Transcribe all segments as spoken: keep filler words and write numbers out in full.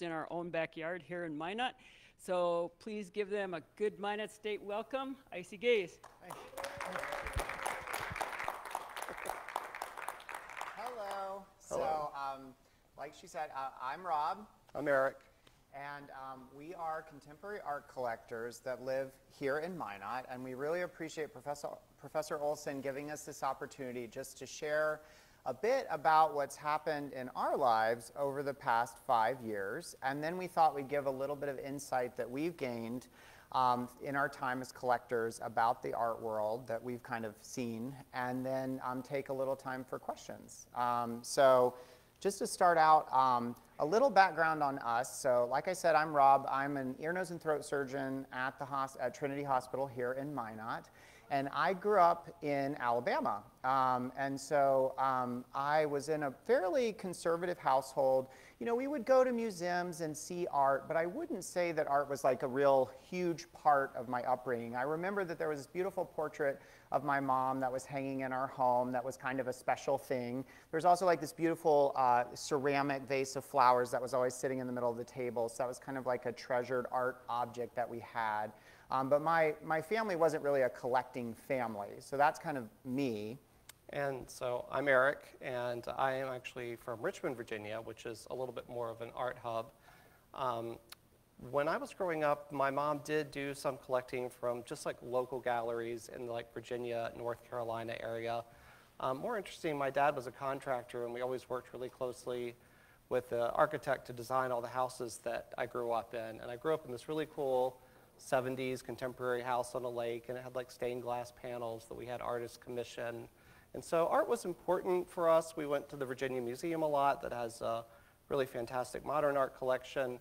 in our own backyard here in Minot. So please give them a good Minot State welcome. Icy Gays. Hello. Hello. So, um, like she said, uh, I'm Rob. I'm Eric. And um, we are contemporary art collectors that live here in Minot, and we really appreciate Professor, Professor Olson giving us this opportunity just to share a bit about what's happened in our lives over the past five years. And then we thought we'd give a little bit of insight that we've gained um, in our time as collectors about the art world that we've kind of seen, and then um, take a little time for questions. Um, so just to start out, um, a little background on us. So like I said, I'm Rob. I'm an ear, nose, and throat surgeon at, the at Trinity Hospital here in Minot. And I grew up in Alabama. Um, and so um, I was in a fairly conservative household. You know, we would go to museums and see art, but I wouldn't say that art was like a real huge part of my upbringing. I remember that there was this beautiful portrait of my mom that was hanging in our home that was kind of a special thing. There was also like this beautiful uh, ceramic vase of flowers that was always sitting in the middle of the table. So that was kind of like a treasured art object that we had. Um, but my, my family wasn't really a collecting family, so that's kind of me. And so I'm Eric, and I am actually from Richmond, Virginia, which is a little bit more of an art hub. Um, when I was growing up, my mom did do some collecting from just like local galleries in like Virginia, North Carolina area. Um, more interesting, my dad was a contractor, and we always worked really closely with the architect to design all the houses that I grew up in. And I grew up in this really cool seventies contemporary house on a lake, and it had like stained glass panels that we had artists commission. And so art was important for us. We went to the Virginia Museum a lot that has a really fantastic modern art collection.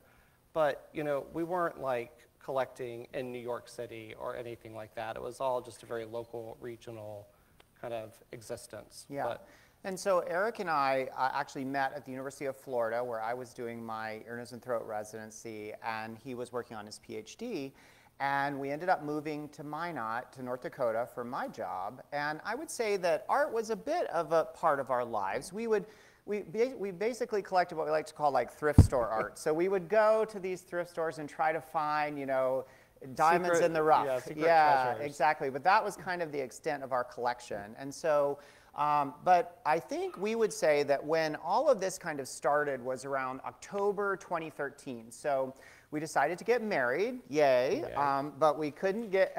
But, you know, we weren't like collecting in New York City or anything like that. It was all just a very local, regional kind of existence. Yeah. But and so Eric and I uh, actually met at the University of Florida, where I was doing my ear, nose, and throat residency, and he was working on his PhD. And we ended up moving to Minot, to North Dakota, for my job. And I would say that art was a bit of a part of our lives. We would, we, we basically collected what we like to call like thrift store art. So we would go to these thrift stores and try to find, you know, diamonds secret, in the rough. Yeah, secret treasures. Yeah, exactly. But that was kind of the extent of our collection. And so, Um, but I think we would say that when all of this kind of started was around October twenty thirteen. So we decided to get married, yay! Okay. Um, but we couldn't get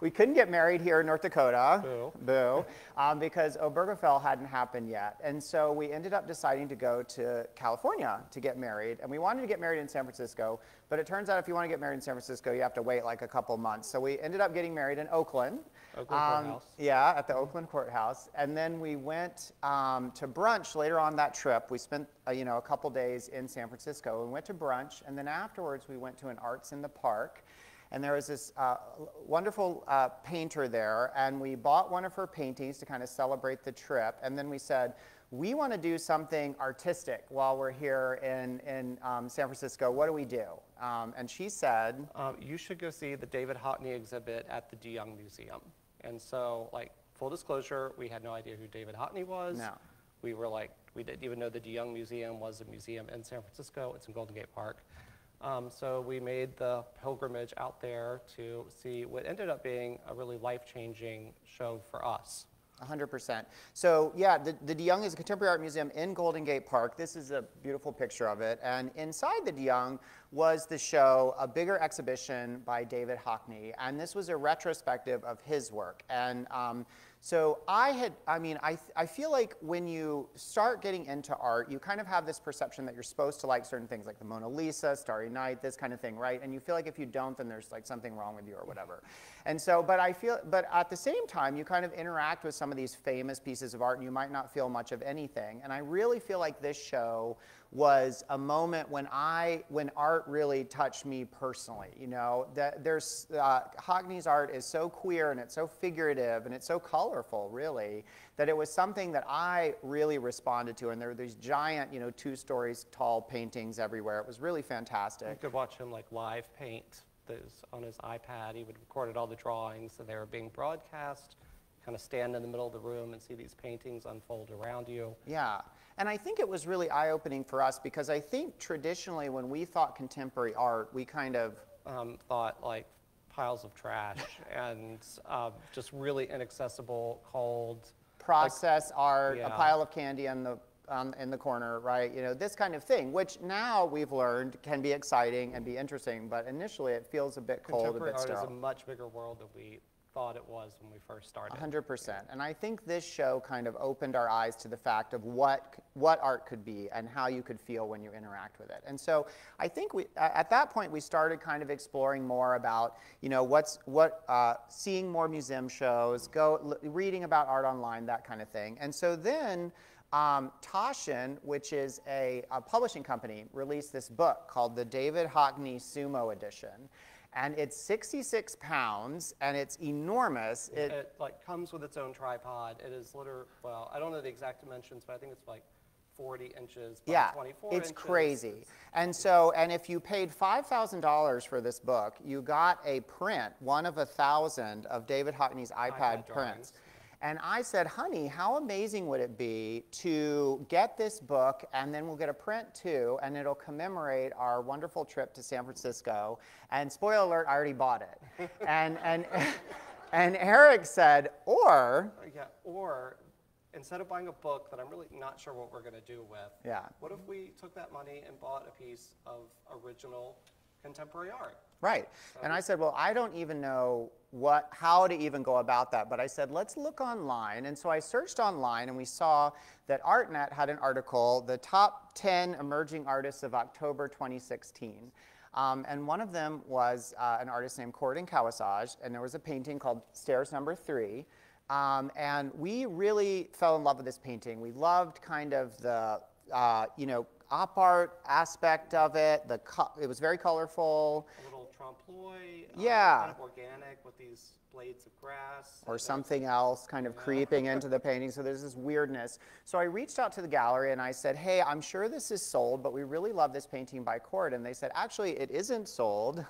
we couldn't get married here in North Dakota, boo, boo um, because Obergefell hadn't happened yet. And so we ended up deciding to go to California to get married. And we wanted to get married in San Francisco, but it turns out if you want to get married in San Francisco, you have to wait like a couple months. So we ended up getting married in Oakland. Oakland um, Courthouse. Yeah, at the Oakland Courthouse. And then we went um, to brunch later on that trip. We spent uh, you know, a couple days in San Francisco. We went to brunch, and then afterwards we went to an Arts in the Park. And there was this uh, wonderful uh, painter there, and we bought one of her paintings to kind of celebrate the trip. And then we said, we want to do something artistic while we're here in, in um, San Francisco. What do we do? Um, and she said, um, you should go see the David Hockney exhibit at the de Young Museum. And so, like, full disclosure, we had no idea who David Hockney was. No. We were like, we didn't even know the de Young Museum was a museum in San Francisco. It's in Golden Gate Park. Um, so we made the pilgrimage out there to see what ended up being a really life-changing show for us. one hundred percent. So yeah, the, the de Young is a contemporary art museum in Golden Gate Park. This is a beautiful picture of it. And inside the de Young was the show, a bigger exhibition by David Hockney. And this was a retrospective of his work. And um, so I had, I mean, I, I feel like when you start getting into art, you kind of have this perception that you're supposed to like certain things, like the Mona Lisa, Starry Night, this kind of thing, right? And you feel like if you don't, then there's like something wrong with you or whatever. And so, but I feel, but at the same time, you kind of interact with some of these famous pieces of art, and you might not feel much of anything. And I really feel like this show was a moment when I, when art really touched me personally. You know, that there's uh, Hockney's art is so queer, and it's so figurative, and it's so colorful, really, that it was something that I really responded to. And there were these giant, you know, two stories tall paintings everywhere. It was really fantastic. You could watch him like live paint those on his iPad. He would record all the drawings, and they were being broadcast kind of stand in the middle of the room and see these paintings unfold around you. Yeah, and I think it was really eye-opening for us, because I think traditionally when we thought contemporary art, we kind of um, thought like piles of trash and uh, just really inaccessible, cold process like, art, yeah. a pile of candy on the um, in the corner, right? You know, this kind of thing, which now we've learned can be exciting and be interesting, but initially it feels a bit cold, a bit stale. Contemporary art is a much bigger world than we thought it was when we first started. one hundred percent. And I think this show kind of opened our eyes to the fact of what what art could be and how you could feel when you interact with it. And so I think we at that point we started kind of exploring more about, you know, what's what uh, seeing more museum shows, go reading about art online, that kind of thing. And so then um, Taschen, which is a, a publishing company, released this book called The David Hockney Sumo Edition. And it's sixty-six pounds, and it's enormous. It, it like comes with its own tripod. It is literally, well, I don't know the exact dimensions, but I think it's like forty inches by yeah, twenty-four it's inches. Crazy. It's crazy. And so, and if you paid five thousand dollars for this book, you got a print, one of a thousand of David Hockney's iPad, iPad prints. And I said, honey, how amazing would it be to get this book, and then we'll get a print too, and it'll commemorate our wonderful trip to San Francisco. And spoiler alert, I already bought it. and, and, and Eric said, or... Yeah, or instead of buying a book that I'm really not sure what we're gonna do with, yeah. what if we took that money and bought a piece of original contemporary art? Right. So and I said, well, I don't even know what, how to even go about that. But I said, let's look online. And so I searched online, and we saw that ArtNet had an article, the top ten emerging artists of October twenty sixteen. Um, and one of them was uh, an artist named Coridan Kawasaki, and there was a painting called Stairs Number Three. Um, and we really fell in love with this painting. We loved kind of the, uh, you know, op art aspect of it. The co it was very colorful. A little trompe-l'oeil, yeah. um, kind of organic with these blades of grass. Or something else kind of yeah. creeping into the painting. So there's this weirdness. So I reached out to the gallery and I said, hey, I'm sure this is sold, but we really love this painting by Coridan. And they said, actually, it isn't sold,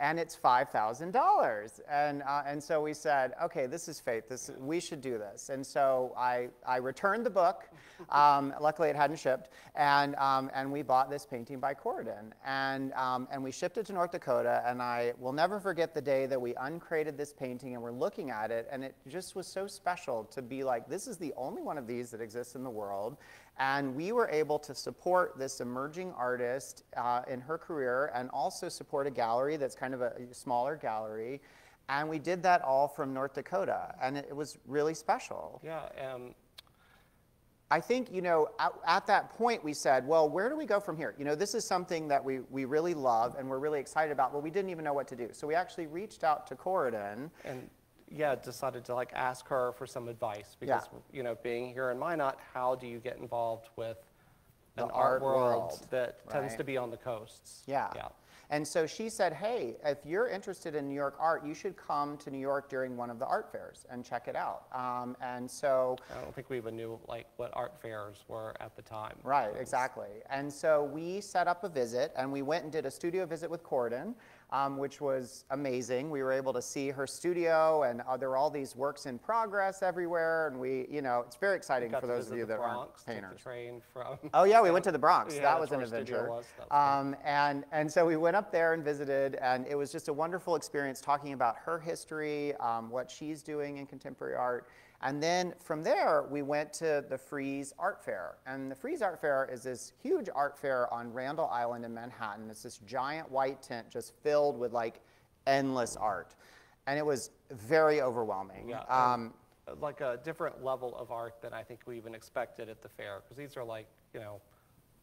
and it's five thousand dollars. And uh, and so we said, okay, this is fate. This we should do this. And so I, I returned the book. Um, luckily, it hadn't shipped. And um, Um, and we bought this painting by Coridan, and, um, and we shipped it to North Dakota, and I will never forget the day that we uncrated this painting and we're looking at it, and it just was so special to be like, this is the only one of these that exists in the world, and we were able to support this emerging artist uh, in her career and also support a gallery that's kind of a smaller gallery, and we did that all from North Dakota, and it, it was really special. Yeah. Um I think, you know, at, at that point we said, well, where do we go from here? You know, this is something that we, we really love and we're really excited about, but we didn't even know what to do. So we actually reached out to Coridan. And, yeah, decided to, like, ask her for some advice because, yeah. you know, being here in Minot, how do you get involved with an the art world, world that right. tends to be on the coasts? Yeah. yeah. And so she said, hey, if you're interested in New York art, you should come to New York during one of the art fairs and check it out. Um, and so... I don't think we even knew like what art fairs were at the time. Right, exactly. And so we set up a visit, and we went and did a studio visit with Coridan, um, which was amazing. We were able to see her studio, and uh, there were all these works in progress everywhere, and we, you know, it's very exciting for those of you that aren't painters. Train from oh yeah, we went to the Bronx. Yeah, that was an adventure. Was, um, and, and so we went up there and visited, and it was just a wonderful experience talking about her history, um, what she's doing in contemporary art. And then from there, we went to the Frieze Art Fair. And the Frieze Art Fair is this huge art fair on Randall Island in Manhattan. It's this giant white tent just filled with like endless art. And it was very overwhelming. Yeah, um, like a different level of art than I think we even expected at the fair. Because these are like, you know,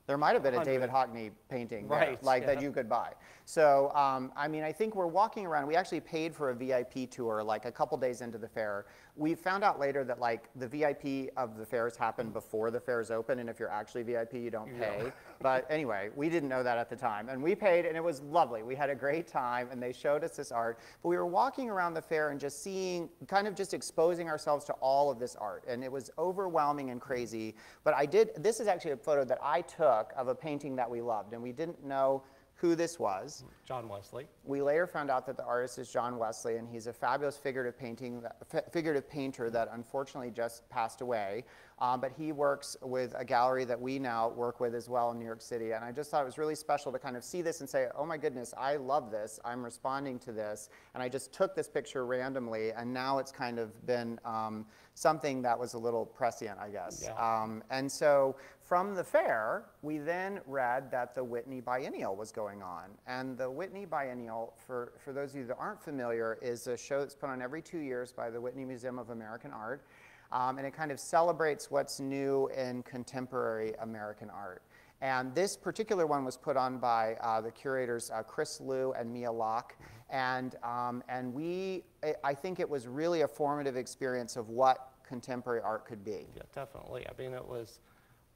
there might have been a David Hockney painting there, right, like yeah. that you could buy. So, um, I mean, I think we're walking around. We actually paid for a V I P tour like a couple days into the fair. We found out later that like the V I P of the fairs happened before the fairs open, and if you're actually V I P, you don't pay. Yeah. But anyway, we didn't know that at the time. And we paid, and it was lovely. We had a great time, and they showed us this art. But we were walking around the fair and just seeing, kind of just exposing ourselves to all of this art. And it was overwhelming and crazy. But I did, this is actually a photo that I took of a painting that we loved, and we didn't know who this was. John Wesley. We later found out that the artist is John Wesley, and he's a fabulous figurative painting, figurative painter that unfortunately just passed away. Um, but he works with a gallery that we now work with as well in New York City. And I just thought it was really special to kind of see this and say, oh my goodness, I love this. I'm responding to this. And I just took this picture randomly, and now it's kind of been um, something that was a little prescient, I guess. Yeah. Um, and so from the fair, we then read that the Whitney Biennial was going on. And the Whitney Biennial, for, for those of you that aren't familiar, is a show that's put on every two years by the Whitney Museum of American Art. Um, and it kind of celebrates what's new in contemporary American art. And this particular one was put on by uh, the curators uh, Chris Liu and Mia Locke. And, um, and we, I think it was really a formative experience of what contemporary art could be. Yeah, definitely. I mean, it was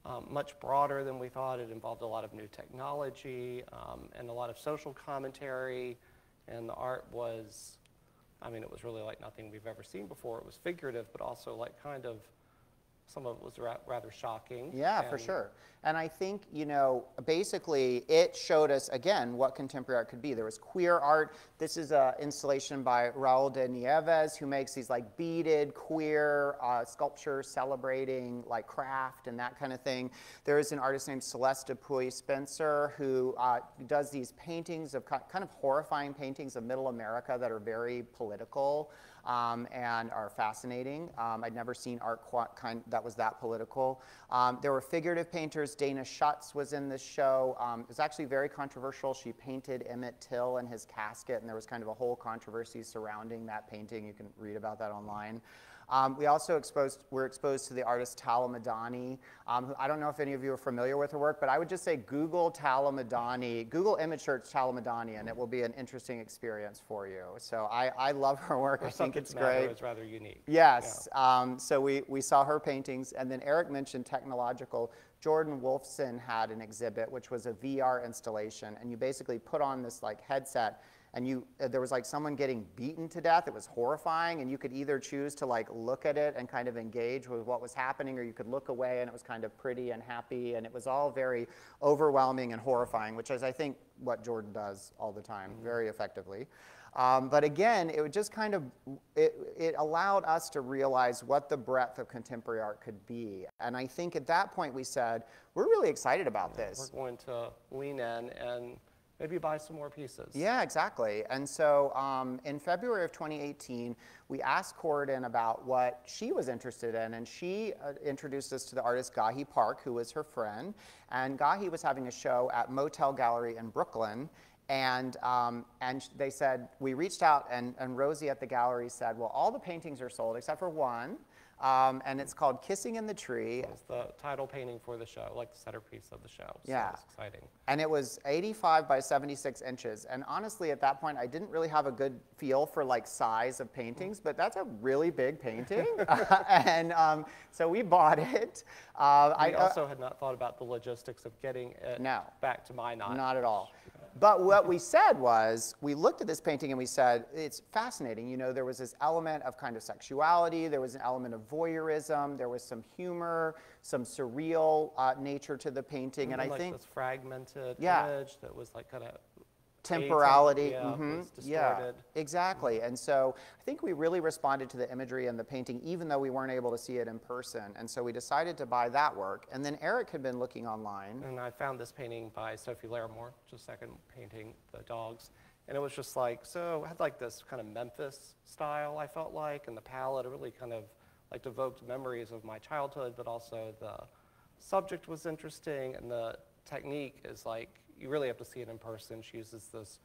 um, much broader than we thought. It involved a lot of new technology um, and a lot of social commentary. And the art was, I mean, it was really like nothing we've ever seen before. It was figurative, but also like kind of, some of it was ra rather shocking. Yeah, and for sure. And I think, you know, basically it showed us, again, what contemporary art could be. There was queer art. This is an installation by Raul de Nieves, who makes these like beaded queer uh, sculptures celebrating like craft and that kind of thing. There is an artist named Celeste Puy Spencer who uh, does these paintings of kind of horrifying paintings of middle America that are very political. Um, and are fascinating. Um, I'd never seen art kind that was that political. Um, there were figurative painters. Dana Schutz was in this show. Um, it was actually very controversial. She painted Emmett Till in his casket, and there was kind of a whole controversy surrounding that painting. You can read about that online. Um, we also exposed, were exposed to the artist Tala Madani, um, who I don't know if any of you are familiar with her work, but I would just say Google Tala Madani, Google image search Tala Madani, and it will be an interesting experience for you. So I, I love her work. Or I think it's great. It's rather unique. Yes. Yeah. Um, so we, we saw her paintings. And then Eric mentioned technological. Jordan Wolfson had an exhibit, which was a V R installation. And you basically put on this like headset, and you, uh, there was like someone getting beaten to death. It was horrifying, and you could either choose to like look at it and kind of engage with what was happening, or you could look away, and it was kind of pretty and happy, and it was all very overwhelming and horrifying, which is, I think, what Jordan does all the time, mm-hmm. very effectively. Um, but again, it would just kind of, it, it allowed us to realize what the breadth of contemporary art could be. And I think at that point we said, we're really excited about yeah, this. We're going to lean in and maybe buy some more pieces. Yeah, exactly. And so um, in February of twenty eighteen, we asked Coridan about what she was interested in, and she uh, introduced us to the artist Gahi Park, who was her friend. And Gahi was having a show at Motel Gallery in Brooklyn. And, um, and they said, we reached out, and, and Rosie at the gallery said, well, all the paintings are sold except for one. Um, and it's called Kissing in the Tree. It was the title painting for the show, like the centerpiece of the show. So yeah. It's exciting. And it was eighty-five by seventy-six inches. And honestly, at that point, I didn't really have a good feel for like size of paintings, but that's a really big painting. uh, and um, so we bought it. Uh, we I also uh, had not thought about the logistics of getting it no, back to Minot. Not at all. But what we said was, we looked at this painting and we said, it's fascinating. You know, there was this element of kind of sexuality. There was an element of voyeurism. There was some humor, some surreal uh, nature to the painting. And, and I like think this fragmented yeah. image that was like kind of temporality, yeah, mm-hmm. distorted. Yeah, exactly. And so I think we really responded to the imagery and the painting, even though we weren't able to see it in person. And so we decided to buy that work. And then Eric had been looking online. And I found this painting by Sophie Larimore, just second painting, The Dogs. And it was just like, so I had like this kind of Memphis style, I felt like, and the palette really kind of like evoked memories of my childhood, but also the subject was interesting, and the technique is like, you really have to see it in person. She uses this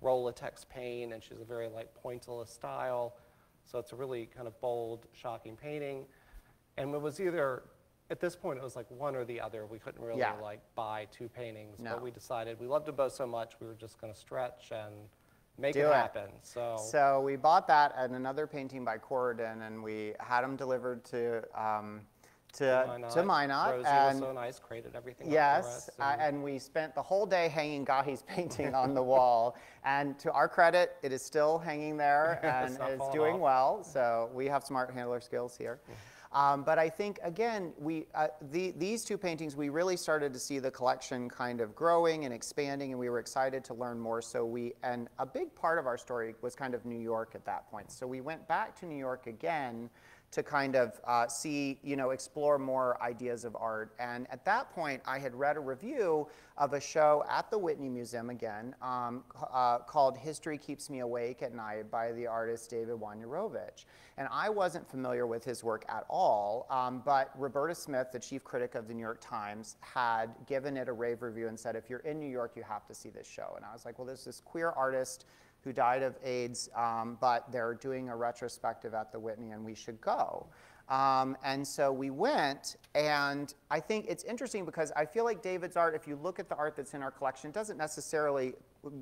Rolodex paint, and she's a very like pointillist style. So it's a really kind of bold, shocking painting. And it was either, at this point, it was like one or the other. We couldn't really yeah. like buy two paintings, no. but we decided we loved them both so much, we were just gonna stretch and make it, it happen. So. so we bought that and another painting by Coridan, and we had them delivered to, um, To Minot. to Minot. Rosie and was so nice, created everything yes, up for us. Yes, and, uh, and we spent the whole day hanging Gahi's painting on the wall. And to our credit, it is still hanging there and it's doing off. well. So we have some art handler skills here. Um, but I think, again, we, uh, the, these two paintings, we really started to see the collection kind of growing and expanding, and we were excited to learn more. So we, and a big part of our story was kind of New York at that point. So we went back to New York again to kind of uh, see, you know, explore more ideas of art. And at that point, I had read a review of a show at the Whitney Museum again um, uh, called History Keeps Me Awake at Night by the artist David Wojnarowicz. And I wasn't familiar with his work at all, um, but Roberta Smith, the chief critic of the New York Times, had given it a rave review and said, if you're in New York, you have to see this show. And I was like, well, there's this queer artist who died of AIDS, um, but they're doing a retrospective at the Whitney, and we should go. Um, and so we went, and I think it's interesting because I feel like David's art, if you look at the art that's in our collection, doesn't necessarily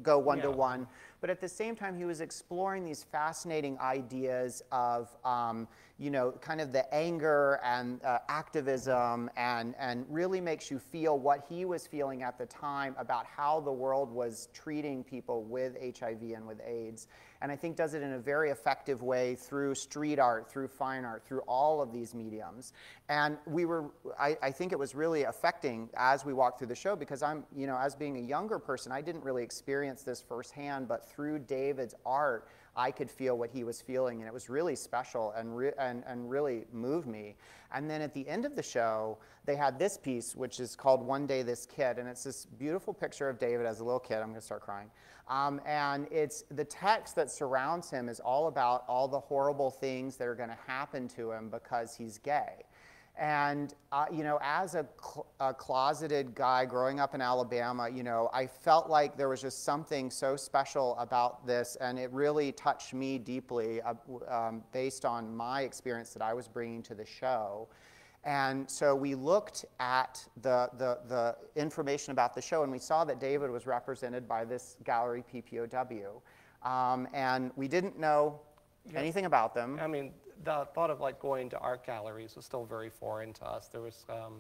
go one-to-one, but at the same time, he was exploring these fascinating ideas of, um, you know, kind of the anger and uh, activism, and, and really makes you feel what he was feeling at the time about how the world was treating people with H I V and with AIDS. And I think does it in a very effective way through street art, through fine art, through all of these mediums. And we were, I, I think it was really affecting as we walked through the show, because I'm, you know, as being a younger person, I didn't really experience this firsthand, but through David's art, I could feel what he was feeling, and it was really special and, re and, and really moved me. And then at the end of the show, they had this piece, which is called One Day This Kid, and it's this beautiful picture of David as a little kid. I'm gonna start crying. Um, and it's the text that surrounds him is all about all the horrible things that are gonna happen to him because he's gay. And, uh, you know, as a, cl a closeted guy growing up in Alabama, you know, I felt like there was just something so special about this, and it really touched me deeply uh, um, based on my experience that I was bringing to the show. And so we looked at the, the, the information about the show, and we saw that David was represented by this gallery, P P O W. Um, and we didn't know yeah. anything about them. I mean, the thought of like going to art galleries was still very foreign to us. There was um,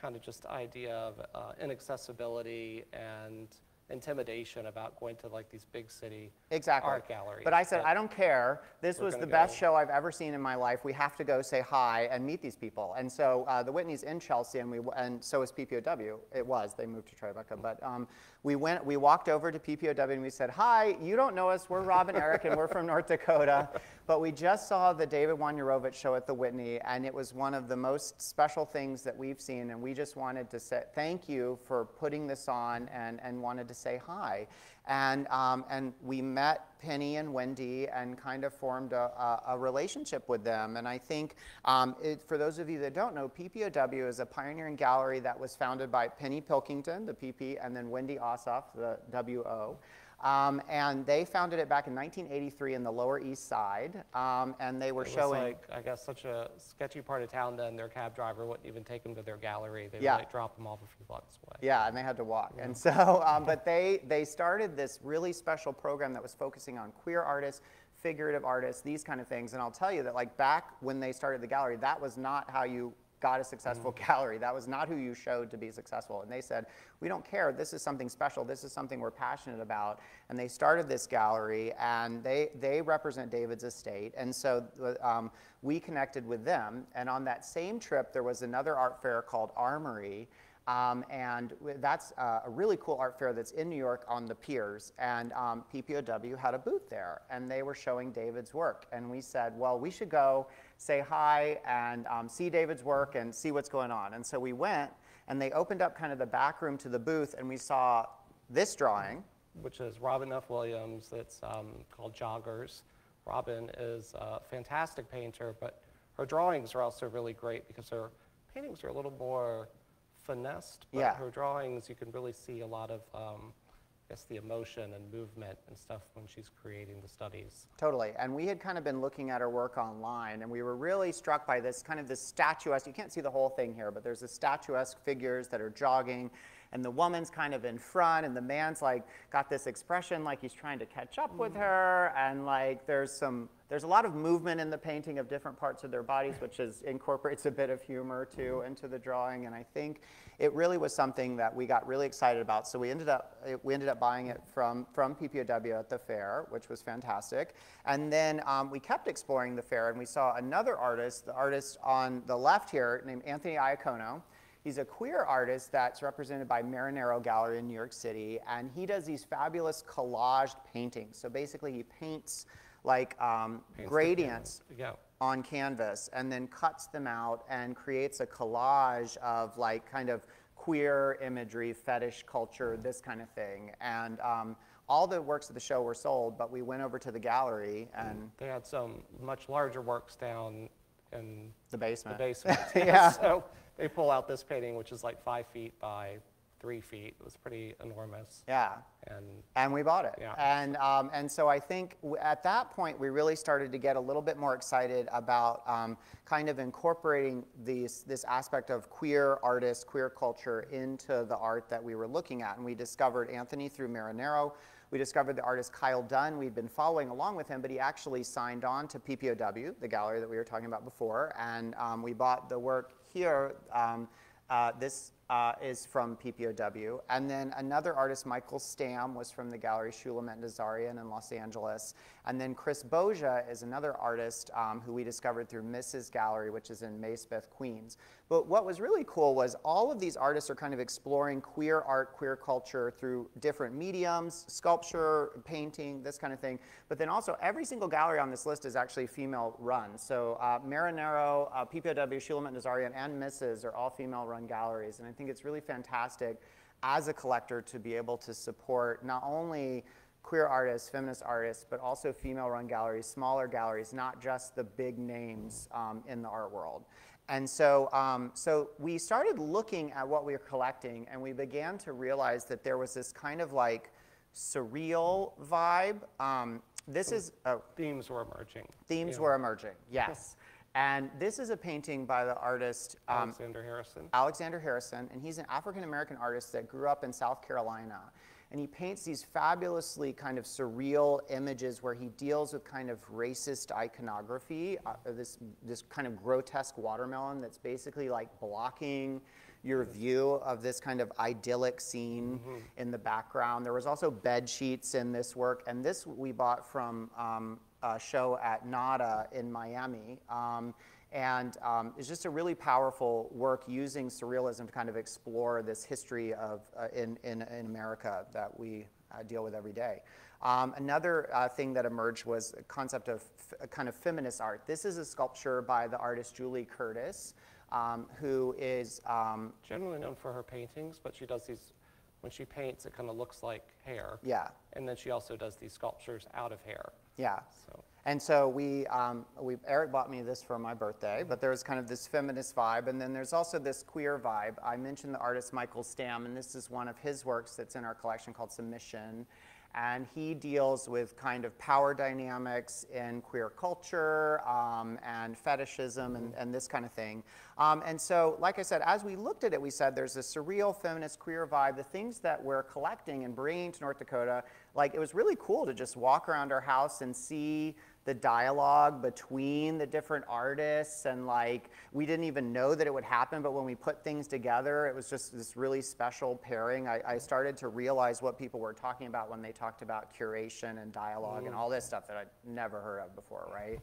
kind of just idea of uh, inaccessibility and intimidation about going to like these big city exactly. art galleries. But I said, I don't care. This was the best show I've ever seen in my life. We have to go say hi and meet these people. And so uh, the Whitney's in Chelsea, and we and so is P P O W. It was. They moved to Tribeca. But um, we went. We walked over to P P O W and we said, hi. You don't know us. We're Rob and Eric, and we're from North Dakota. But we just saw the David Wojnarowicz show at the Whitney, and it was one of the most special things that we've seen. And we just wanted to say thank you for putting this on, and and wanted to say hi. And, um, and we met Penny and Wendy and kind of formed a, a, a relationship with them. And I think, um, it, for those of you that don't know, P P O W is a pioneering gallery that was founded by Penny Pilkington, the P P, and then Wendy Ossoff, the W O. Um, and they founded it back in nineteen eighty-three in the Lower East Side, um, and they were it showing. It was like, I guess, such a sketchy part of town then their cab driver wouldn't even take them to their gallery. They yeah. would like, drop them off a few blocks away. Yeah, and they had to walk. Yeah. And so, um, but they, they started this really special program that was focusing on queer artists, figurative artists, these kind of things. And I'll tell you that like back when they started the gallery, that was not how you got a successful mm-hmm. gallery. That was not who you showed to be successful. And they said, we don't care. This is something special. This is something we're passionate about. And they started this gallery, and they, they represent David's estate. And so um, we connected with them. And on that same trip, there was another art fair called Armory. Um, and that's uh, a really cool art fair that's in New York on the piers. And um, P P O W had a booth there, and they were showing David's work. And we said, well, we should go say hi and um, see David's work and see what's going on. And so we went, and they opened up kind of the back room to the booth, and we saw this drawing. Which is Robin F. Williams, that's um, called Joggers. Robin is a fantastic painter, but her drawings are also really great because her paintings are a little more finessed, but yeah. her drawings, you can really see a lot of um, I guess the emotion and movement and stuff when she's creating the studies. Totally, and we had kind of been looking at her work online, and we were really struck by this kind of this statuesque, you can't see the whole thing here, but there's the statuesque figures that are jogging, and the woman's kind of in front, and the man's like got this expression like he's trying to catch up with her, and like there's some, there's a lot of movement in the painting of different parts of their bodies, which is, incorporates a bit of humor too into the drawing, and I think it really was something that we got really excited about. So we ended up, we ended up buying it from, from P P O W at the fair, which was fantastic. And then um, we kept exploring the fair, and we saw another artist, the artist on the left here named Anthony Iacono. He's a queer artist that's represented by Marinero Gallery in New York City, and he does these fabulous collaged paintings. So basically he paints like um, gradients yeah. on canvas, and then cuts them out and creates a collage of like kind of queer imagery, fetish culture, this kind of thing. And um, all the works of the show were sold, but we went over to the gallery and... They had some much larger works down in the basement. The basement. yeah. So they pull out this painting, which is like five feet by three feet. It was pretty enormous. Yeah. And, and we bought it. Yeah. And, um, and so I think w at that point, we really started to get a little bit more excited about um, kind of incorporating these, this aspect of queer artists, queer culture into the art that we were looking at. And we discovered Anthony through Marinero. We discovered the artist Kyle Dunn. We'd been following along with him, but he actually signed on to P P O W, the gallery that we were talking about before. And um, we bought the work here. Um, uh, this Uh, is from P P O W. And then another artist, Michael Stamm, was from the gallery Shulamit Nazarian in Los Angeles. And then Chris Bogia is another artist um, who we discovered through Missus Gallery, which is in Maysbeth, Queens. But what was really cool was all of these artists are kind of exploring queer art, queer culture through different mediums, sculpture, painting, this kind of thing. But then also every single gallery on this list is actually female run. So uh, Marinero, uh, P P O W, Shulamit Nazarian, and Missus are all female run galleries. And I I think it's really fantastic as a collector to be able to support not only queer artists, feminist artists, but also female-run galleries, smaller galleries, not just the big names um, in the art world. And so, um, so we started looking at what we were collecting, and we began to realize that there was this kind of like surreal vibe. Um, this so is oh, themes were emerging. Themes yeah. were emerging. Yes. And this is a painting by the artist um, Alexander Harrison. Alexander Harrison, and he's an African-American artist that grew up in South Carolina. And he paints these fabulously kind of surreal images where he deals with kind of racist iconography, uh, this, this kind of grotesque watermelon that's basically like blocking your view of this kind of idyllic scene mm-hmm. in the background. There was also bed sheets in this work, and this we bought from um, a show at NADA in Miami. Um, and um, it's just a really powerful work using surrealism to kind of explore this history of, uh, in, in, in America that we uh, deal with every day. Um, another uh, thing that emerged was a concept of f kind of feminist art. This is a sculpture by the artist Julie Curtis, Um, who is um, generally known for her paintings, but she does these, when she paints, it kind of looks like hair. Yeah. And then she also does these sculptures out of hair. Yeah. So. And so we, um, we, Eric bought me this for my birthday, but there was kind of this feminist vibe, and then there's also this queer vibe. I mentioned the artist Michael Stamm, and this is one of his works that's in our collection called Submission. And he deals with kind of power dynamics in queer culture um, and fetishism and, and this kind of thing. Um, and so, like I said, as we looked at it, we said there's a surreal, feminist, queer vibe. The things that we're collecting and bringing to North Dakota, like it was really cool to just walk around our house and see the dialogue between the different artists, and like we didn't even know that it would happen, but when we put things together, it was just this really special pairing. I, I started to realize what people were talking about when they talked about curation and dialogue mm. and all this stuff that I'd never heard of before, right?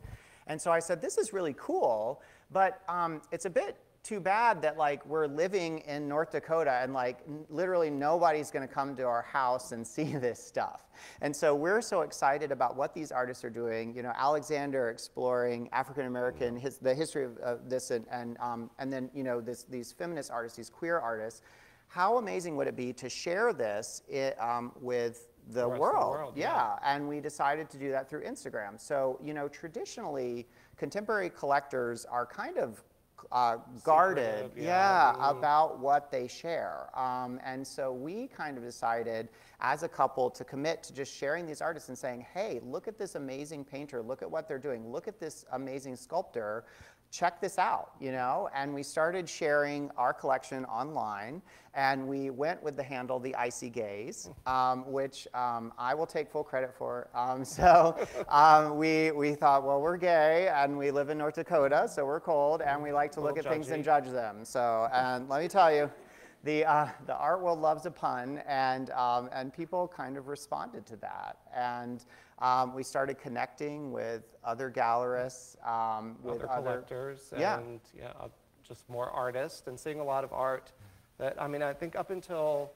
And so I said, this is really cool, but um, it's a bit too bad that like we're living in North Dakota and like literally nobody's gonna come to our house and see this stuff. And so we're so excited about what these artists are doing. You know, Alexander exploring African-American, his, the history of uh, this, and, and, um, and then, you know, this, these feminist artists, these queer artists. How amazing would it be to share this it, um, with the, the world? The world yeah. yeah, and we decided to do that through Instagram. So, you know, traditionally, contemporary collectors are kind of Uh, guarded, Secretive, yeah, yeah mm. about what they share. Um, and so we kind of decided as a couple to commit to just sharing these artists and saying, hey, look at this amazing painter, look at what they're doing, look at this amazing sculptor. check this out, you know? And we started sharing our collection online, and we went with the handle, The Icy Gays, um, which um, I will take full credit for. Um, so um, we, we thought, well, we're gay, and we live in North Dakota, so we're cold, and we like to look at things and judge them. So, and let me tell you, the, uh, the art world loves a pun, and, um, and people kind of responded to that. And um, we started connecting with other gallerists, um, with other collectors, other, yeah. and yeah, just more artists, and seeing a lot of art. That, I mean, I think up until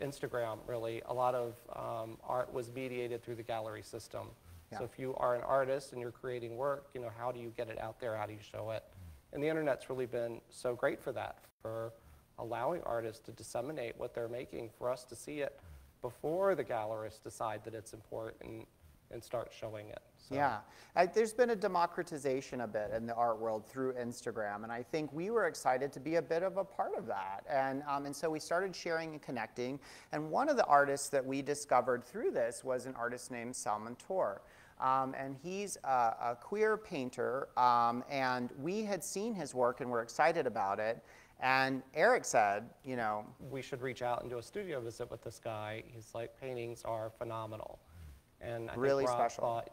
Instagram, really, a lot of um, art was mediated through the gallery system. Yeah. So if you are an artist and you're creating work, you know, how do you get it out there? How do you show it? And the internet's really been so great for that, for allowing artists to disseminate what they're making, for us to see it before the gallerists decide that it's important and start showing it. So. Yeah, I, there's been a democratization a bit in the art world through Instagram, and I think we were excited to be a bit of a part of that. And, um, and so we started sharing and connecting, and one of the artists that we discovered through this was an artist named Salman Tor. Um, and he's a, a queer painter, um, and we had seen his work and were excited about it. And Eric said, you know, we should reach out and do a studio visit with this guy. He's like, paintings are phenomenal. And I really think Rob special. Thought,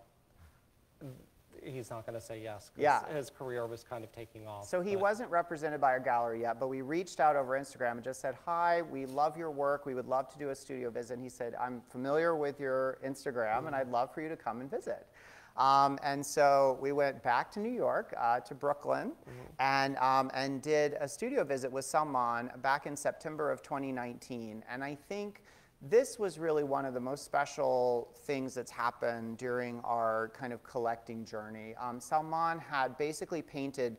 he's not going to say yes, because yeah. his career was kind of taking off. So he but. wasn't represented by our gallery yet, but we reached out over Instagram and just said, hi, we love your work. We would love to do a studio visit. And he said, I'm familiar with your Instagram, mm-hmm. and I'd love for you to come and visit. Um, and so we went back to New York, uh, to Brooklyn, mm-hmm. and, um, and did a studio visit with Salman back in September of twenty nineteen. And I think this was really one of the most special things that's happened during our kind of collecting journey. Um, Salman had basically painted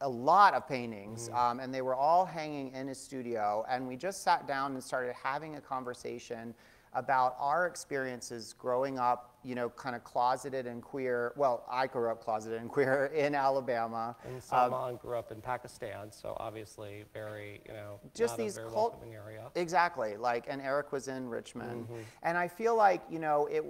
a lot of paintings, mm-hmm. um, and they were all hanging in his studio. And we just sat down and started having a conversation about our experiences growing up, you know, kind of closeted and queer. Well, I grew up closeted and queer in Alabama. And Salman um, grew up in Pakistan, so obviously very, you know, just these very welcoming area. Exactly, like, and Eric was in Richmond. Mm-hmm. And I feel like, you know, it,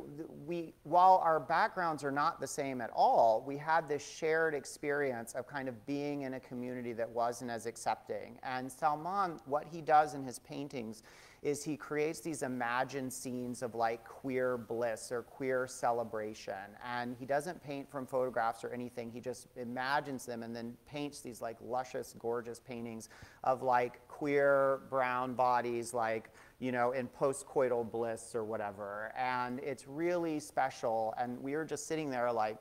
we, while our backgrounds are not the same at all, we had this shared experience of kind of being in a community that wasn't as accepting. And Salman, what he does in his paintings is he creates these imagined scenes of like queer bliss or queer celebration. And he doesn't paint from photographs or anything. He just imagines them and then paints these like luscious, gorgeous paintings of like queer brown bodies, like, you know, in postcoital bliss or whatever. And it's really special. And we were just sitting there like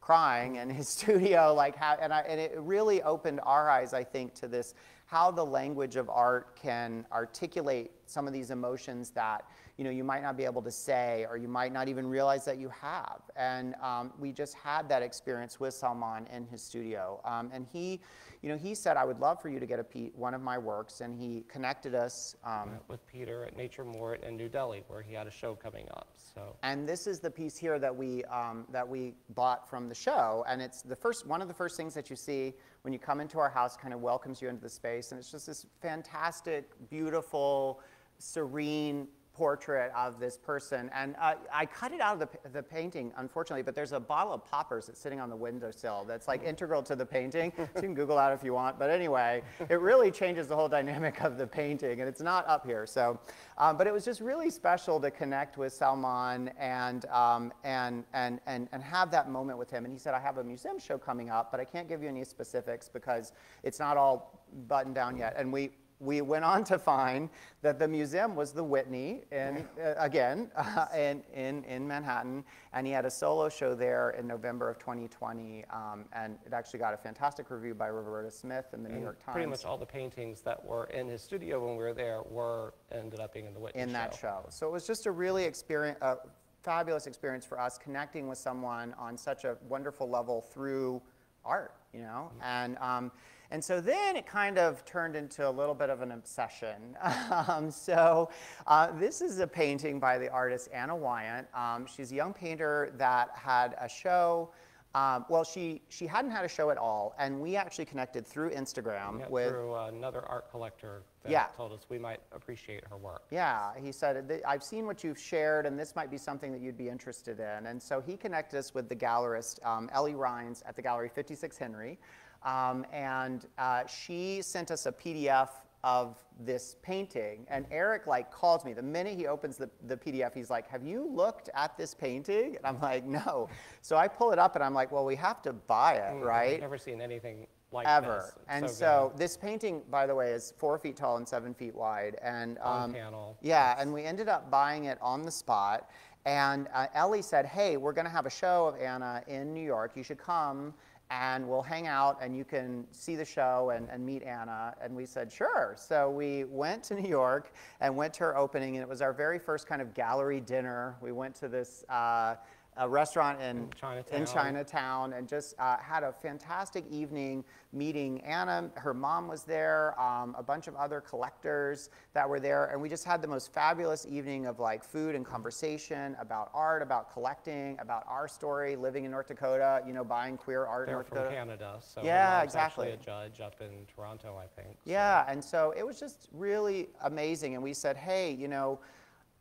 crying in his studio, like, how, and, I, and it really opened our eyes, I think, to this, how the language of art can articulate some of these emotions that, you know, you might not be able to say, or you might not even realize that you have. And um, we just had that experience with Salman in his studio. Um, and he, you know, he said, I would love for you to get a Pete, one of my works, and he connected us. Um, with Peter at Nature Mort in New Delhi, where he had a show coming up, so. And this is the piece here that we, um, that we bought from the show, and it's the first, one of the first things that you see when you come into our house, kind of welcomes you into the space, and it's just this fantastic, beautiful, serene portrait of this person. And uh, I cut it out of the, the painting, unfortunately, but there's a bottle of poppers that's sitting on the windowsill that's like integral to the painting. So you can Google out if you want, but anyway, it really changes the whole dynamic of the painting, and it's not up here. So, um, but it was just really special to connect with Salman and, um, and, and, and, and have that moment with him. And he said, I have a museum show coming up, but I can't give you any specifics because it's not all buttoned down yet. And we, We went on to find that the museum was the Whitney, in, uh, again, uh, in, in, in Manhattan, and he had a solo show there in November of twenty twenty, um, and it actually got a fantastic review by Roberta Smith in the and New York Times. Pretty much all the paintings that were in his studio when we were there were ended up being in the Whitney In show. that show. So it was just a really experience, uh, fabulous experience for us, connecting with someone on such a wonderful level through art, you know? Mm-hmm. and. Um, And so then it kind of turned into a little bit of an obsession. um, so uh, this is a painting by the artist Anna Wyant. Um, she's a young painter that had a show. Um, well, she, she hadn't had a show at all, and we actually connected through Instagram yeah, with... Through uh, another art collector that yeah. told us we might appreciate her work. Yeah, he said, I've seen what you've shared, and this might be something that you'd be interested in. And so he connected us with the gallerist, um, Ellie Rhines, at the gallery fifty-six Henry. Um, and uh, she sent us a P D F of this painting. And Eric like calls me. The minute he opens the, the P D F, he's like, have you looked at this painting? And I'm like, no. So I pull it up and I'm like, well, we have to buy it, mm, right? I've never seen anything like Ever. This. And so, so this painting, by the way, is four feet tall and seven feet wide. And um, on panel. Yeah, and we ended up buying it on the spot. And uh, Ellie said, hey, we're gonna have a show of Anna in New York. You should come and we'll hang out and you can see the show and, and meet Anna. And we said, sure. So we went to New York and went to her opening, and it was our very first kind of gallery dinner. We went to this uh, a restaurant in Chinatown. in Chinatown and just uh, had a fantastic evening meeting Anna. Her mom was there, um, a bunch of other collectors that were there, and we just had the most fabulous evening of like food and conversation about art, about collecting, about our story, living in North Dakota, you know, buying queer art in North Dakota. They're from Canada, so yeah, I was exactly. actually a judge up in Toronto, I think. So. Yeah, and so it was just really amazing, and we said, hey, you know,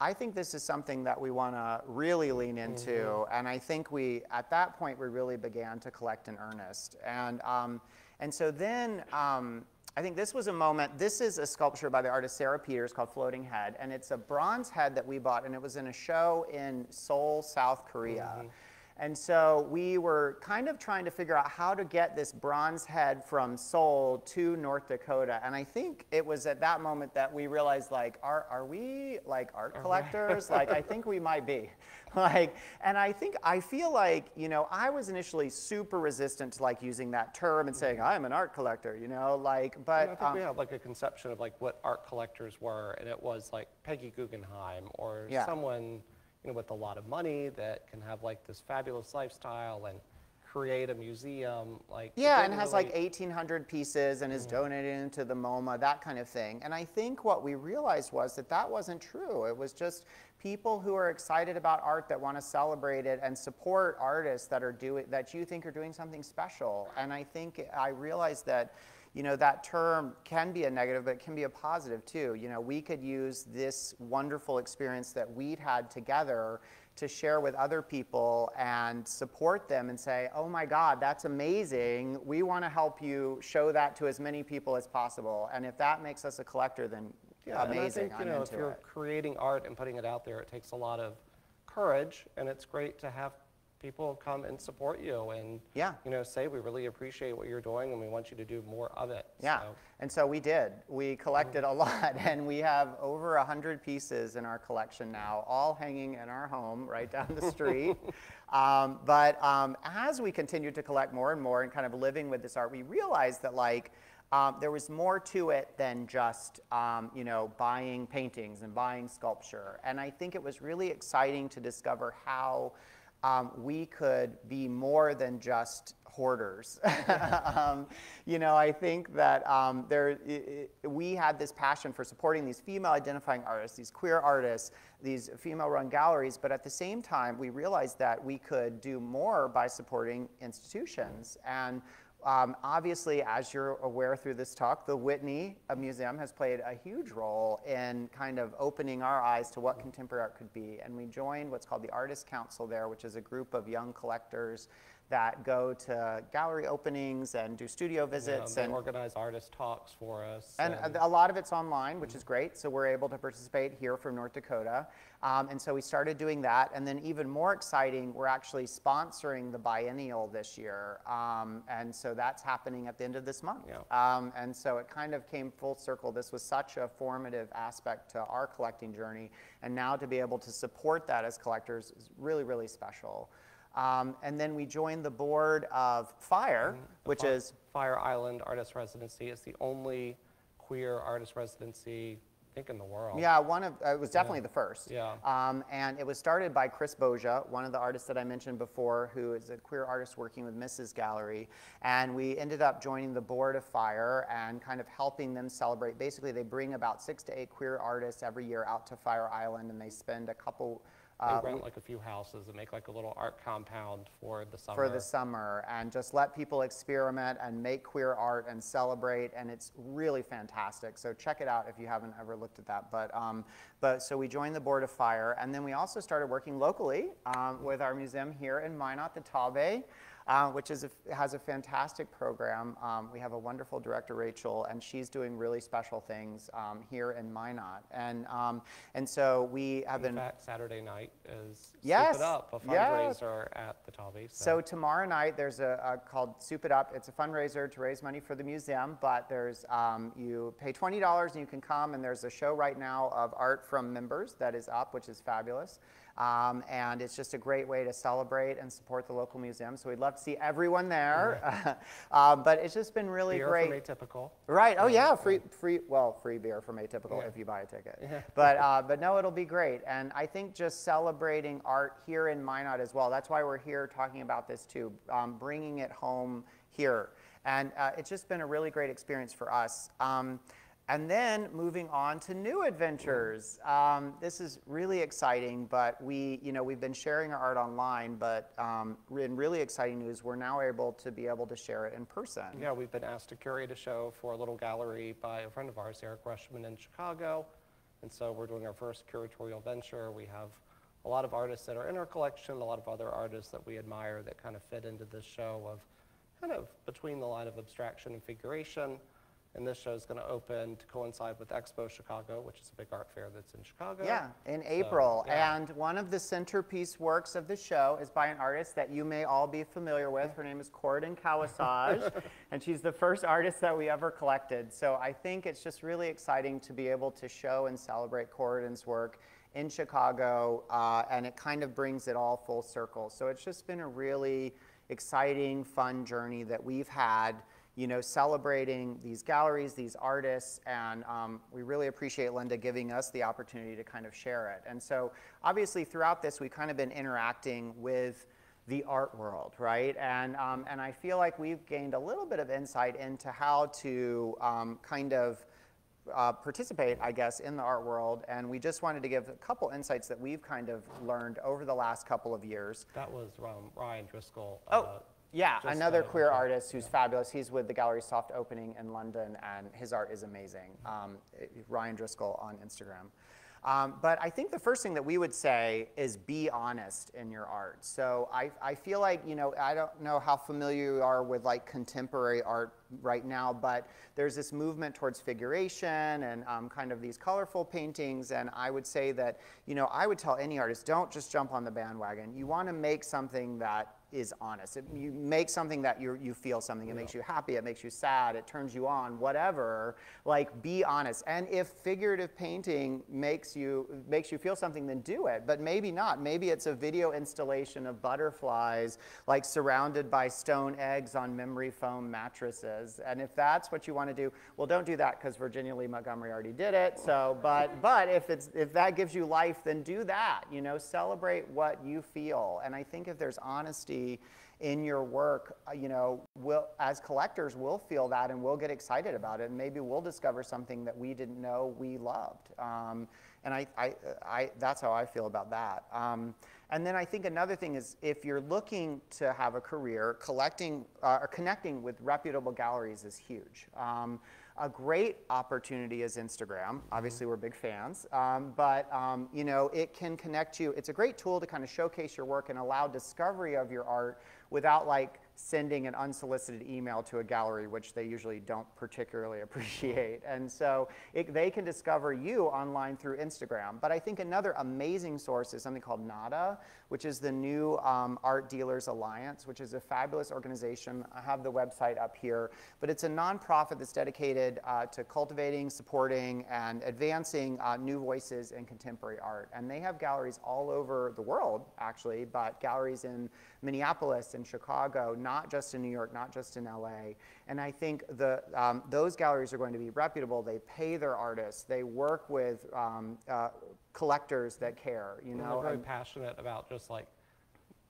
I think this is something that we want to really lean into, mm-hmm. and I think we, at that point, we really began to collect in earnest. And, um, and so then, um, I think this was a moment, this is a sculpture by the artist Sarah Peters called Floating Head, and it's a bronze head that we bought, and it was in a show in Seoul, South Korea. Mm-hmm. And so we were kind of trying to figure out how to get this bronze head from Seoul to North Dakota. And I think it was at that moment that we realized, like, are, are we like art collectors? Like, I think we might be. Like, and I think, I feel like, you know, I was initially super resistant to like using that term and saying, I'm an art collector, you know, like, but. And I think um, we had like a conception of like what art collectors were, and it was like Peggy Guggenheim or yeah. someone, you know, with a lot of money that can have like this fabulous lifestyle and create a museum. Like yeah, and has really... like eighteen hundred pieces and is mm-hmm. donated to the MoMA, that kind of thing. And I think what we realized was that that wasn't true. It was just people who are excited about art that want to celebrate it and support artists that are doing that you think are doing something special. And I think I realized that, you know, that term can be a negative, but it can be a positive too. You know, we could use this wonderful experience that we'd had together to share with other people and support them and say, oh my God, that's amazing. We want to help you show that to as many people as possible. And if that makes us a collector, then yeah, amazing, and I think, you I'm know, into if you're it. creating art and putting it out there, it takes a lot of courage, and it's great to have people come and support you and yeah. you know, say, we really appreciate what you're doing and we want you to do more of it. Yeah, so. And so we did. We collected a lot, and we have over one hundred pieces in our collection now, all hanging in our home right down the street. um, but um, as we continued to collect more and more and kind of living with this art, we realized that like, Um, there was more to it than just, um, you know, buying paintings and buying sculpture. And I think it was really exciting to discover how um, we could be more than just hoarders. um, you know, I think that um, there, it, it, we had this passion for supporting these female-identifying artists, these queer artists, these female-run galleries, but at the same time, we realized that we could do more by supporting institutions. And Um, obviously, as you're aware through this talk, the Whitney Museum has played a huge role in kind of opening our eyes to what contemporary art could be. And we joined what's called the Artists' Council there, which is a group of young collectors that go to gallery openings and do studio visits. Yeah, they and organize artist talks for us. And, and a lot of it's online, which is great. So we're able to participate here from North Dakota. Um, and so we started doing that. And then even more exciting, we're actually sponsoring the biennial this year. Um, and so that's happening at the end of this month. Yeah. Um, and so it kind of came full circle. This was such a formative aspect to our collecting journey. And now to be able to support that as collectors is really, really special. Um, and then we joined the board of FIRE, which is Fire Island Artist Residency. It's the only queer artist residency, I think, in the world. Yeah, one of uh, it was definitely yeah. the first. Yeah. Um, and it was started by Chris Bogia, one of the artists that I mentioned before, who is a queer artist working with Missus Gallery. And we ended up joining the board of FIRE and kind of helping them celebrate. Basically, they bring about six to eight queer artists every year out to Fire Island, and they spend a couple. They rent like a few houses and make like a little art compound for the summer. For the summer, and just let people experiment and make queer art and celebrate, and it's really fantastic. So check it out if you haven't ever looked at that. But, um, but so we joined the board of FIRE, and then we also started working locally um, with our museum here in Minot, the Taube. uh, which is a, has a fantastic program. Um, we have a wonderful director, Rachel, and she's doing really special things um, here in Minot. And um, and so we have in been. Fact, Saturday night is yes, Soup It Up, a fundraiser yes. at the Talby. So. so tomorrow night there's a, a called Soup It Up. It's a fundraiser to raise money for the museum, but there's um, you pay twenty dollars and you can come. And there's a show right now of art from members that is up, which is fabulous. Um, and it's just a great way to celebrate and support the local museum. So we'd love to see everyone there. Mm-hmm. uh, but it's just been really beer great. Beer from Atypical. Right. Oh, yeah. Free, free, well, free beer from Atypical yeah. if you buy a ticket. Yeah. But, uh, but no, it'll be great. And I think just celebrating art here in Minot as well. That's why we're here talking about this, too, um, bringing it home here. And uh, it's just been a really great experience for us. Um, And then moving on to new adventures. Um, this is really exciting, but we, you know, we've been sharing our art online, but um, in really exciting news, we're now able to be able to share it in person. Yeah, we've been asked to curate a show for a little gallery by a friend of ours, Eric Rushman in Chicago. And so we're doing our first curatorial venture. We have a lot of artists that are in our collection, a lot of other artists that we admire that kind of fit into this show of kind of between the line of abstraction and figuration. And this show is going to open to coincide with Expo Chicago, which is a big art fair that's in Chicago. Yeah, in April. So, yeah. And one of the centerpiece works of the show is by an artist that you may all be familiar with. Her name is Coridan Kawasaki, and she's the first artist that we ever collected. So I think it's just really exciting to be able to show and celebrate Coridan's work in Chicago, uh, and it kind of brings it all full circle. So it's just been a really exciting, fun journey that we've had, you know, celebrating these galleries, these artists, and um, we really appreciate Linda giving us the opportunity to kind of share it. And so obviously throughout this, we've kind of been interacting with the art world, right? And, um, and I feel like we've gained a little bit of insight into how to um, kind of uh, participate, I guess, in the art world. And we just wanted to give a couple insights that we've kind of learned over the last couple of years. That was um, Ryan Driscoll. Uh, oh. Yeah, Just another queer show. artist who's yeah. fabulous. He's with the gallery Soft Opening in London, and his art is amazing. Um, Ryan Driscoll on Instagram. Um, but I think the first thing that we would say is be honest in your art. So I, I feel like, you know, I don't know how familiar you are with like contemporary art right now, but there's this movement towards figuration and um, kind of these colorful paintings. And I would say that, you know, I would tell any artist, don't just jump on the bandwagon. You want to make something that is honest. It, you make something that you you feel something. It yeah. makes you happy. It makes you sad. It turns you on. Whatever. Like, be honest. And if figurative painting makes you makes you feel something, then do it. But maybe not. Maybe it's a video installation of butterflies, like surrounded by stone eggs on memory foam mattresses. And if that's what you want to do, well, don't do that because Virginia Lee Montgomery already did it. So, but but if it's if that gives you life, then do that. You know, celebrate what you feel. And I think if there's honesty in your work, you know, we'll, as collectors, we'll feel that and we'll get excited about it, and maybe we'll discover something that we didn't know we loved. Um, and I, I, I, that's how I feel about that. Um, and then I think another thing is, if you're looking to have a career, collecting uh, or connecting with reputable galleries is huge. Um, A great opportunity is Instagram. Obviously, we're big fans, um, but um, you know, it can connect you. It's a great tool to kind of showcase your work and allow discovery of your art without like sending an unsolicited email to a gallery, which they usually don't particularly appreciate. And so it, they can discover you online through Instagram. But I think another amazing source is something called NADA, which is the new um, Art Dealers Alliance, which is a fabulous organization. I have the website up here. But it's a nonprofit that's dedicated uh, to cultivating, supporting, and advancing uh, new voices in contemporary art. And they have galleries all over the world, actually, but galleries in Minneapolis and Chicago, not just in New York, not just in L A. And I think the, um, those galleries are going to be reputable. They pay their artists. They work with um, uh, collectors that care. You know, they're very and, passionate about just like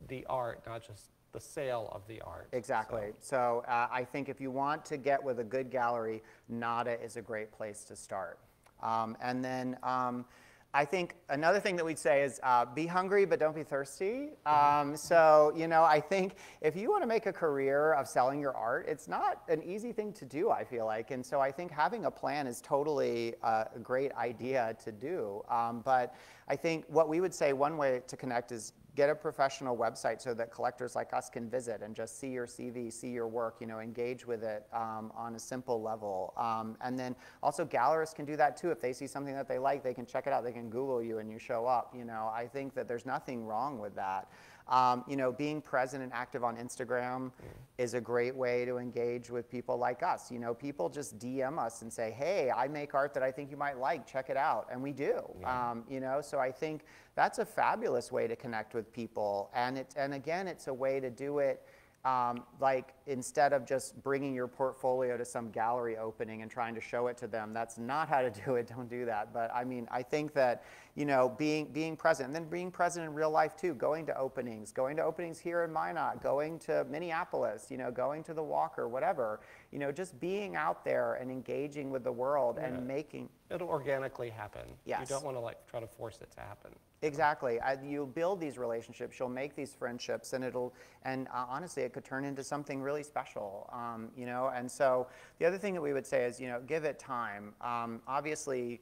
the art, not just the sale of the art. Exactly. So, so uh, I think if you want to get with a good gallery, NADA is a great place to start. Um, and then. Um, I think another thing that we'd say is uh, be hungry, but don't be thirsty. Um, so, you know, I think if you want to make a career of selling your art, it's not an easy thing to do, I feel like. And so I think having a plan is totally uh, a great idea to do. Um, but I think what we would say one way to connect is get a professional website so that collectors like us can visit and just see your C V, see your work, you know, engage with it um, on a simple level. Um, and then also gallerists can do that too. If they see something that they like, they can check it out. They can Google you and you show up. You know, I think that there's nothing wrong with that. Um, you know, being present and active on Instagram is a great way to engage with people like us. You know, people just D M us and say, hey, I make art that I think you might like, check it out, and we do. Yeah. Um, you know, so I think that's a fabulous way to connect with people. And, it, and again, it's a way to do it Um, like instead of just bringing your portfolio to some gallery opening and trying to show it to them. That's not how to do it. Don't do that. But I mean, I think that, you know, being, being present, and then being present in real life too, going to openings, going to openings here in Minot, going to Minneapolis, you know, going to the Walker, whatever, you know, just being out there and engaging with the world, yeah, and making. It'll organically happen. Yes. You don't want to like try to force it to happen. Exactly. I, you'll build these relationships, you'll make these friendships, and it'll, and uh, honestly, it could turn into something really special, um, you know? And so the other thing that we would say is, you know, give it time. Um, obviously,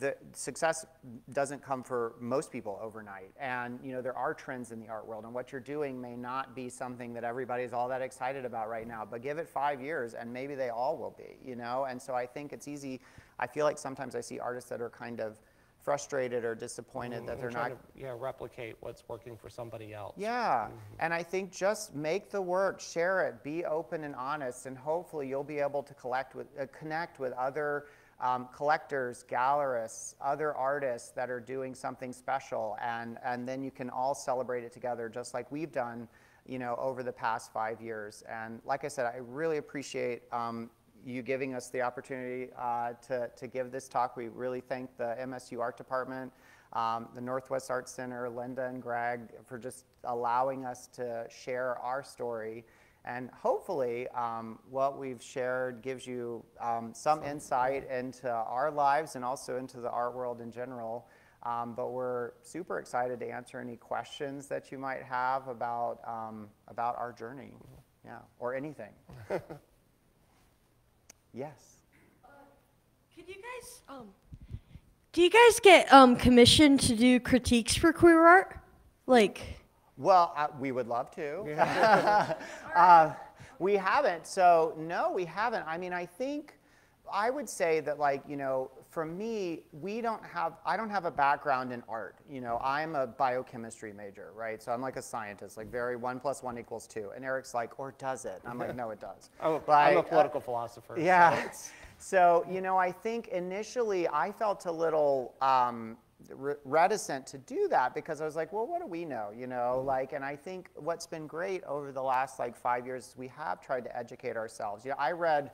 the success doesn't come for most people overnight. And, you know, there are trends in the art world, and what you're doing may not be something that everybody's all that excited about right now, but give it five years and maybe they all will be, you know? And so I think it's easy. I feel like sometimes I see artists that are kind of frustrated or disappointed, mm-hmm, that they're not to, yeah, replicate what's working for somebody else. Yeah, mm-hmm. And I think just make the work, share it, be open and honest, and hopefully you'll be able to collect with, uh, connect with other um, collectors, gallerists, other artists that are doing something special, and, and then you can all celebrate it together just like we've done, you know, over the past five years. And like I said, I really appreciate um, you giving us the opportunity uh, to, to give this talk. We really thank the M S U Art Department, um, the Northwest Arts Center, Linda and Greg, for just allowing us to share our story. And hopefully um, what we've shared gives you um, some Something. insight into our lives and also into the art world in general. Um, but we're super excited to answer any questions that you might have about, um, about our journey, yeah, or anything. Yes. Uh, could you guys, um, do you guys get um, commissioned to do critiques for queer art? Like. Well, uh, we would love to. Yeah. uh, we haven't, so no, we haven't. I mean, I think, I would say that, like, you know, for me, we don't have, I don't have a background in art. You know, I'm a biochemistry major, right? So I'm like a scientist, like very one plus one equals two. And Eric's like, or does it? And I'm like, no, it does. Oh, like, I'm a political uh, philosopher. Yeah. So. so, you know, I think initially I felt a little um, re reticent to do that because I was like, well, what do we know? You know, mm-hmm. like, and I think what's been great over the last like five years is we have tried to educate ourselves. You know, I read,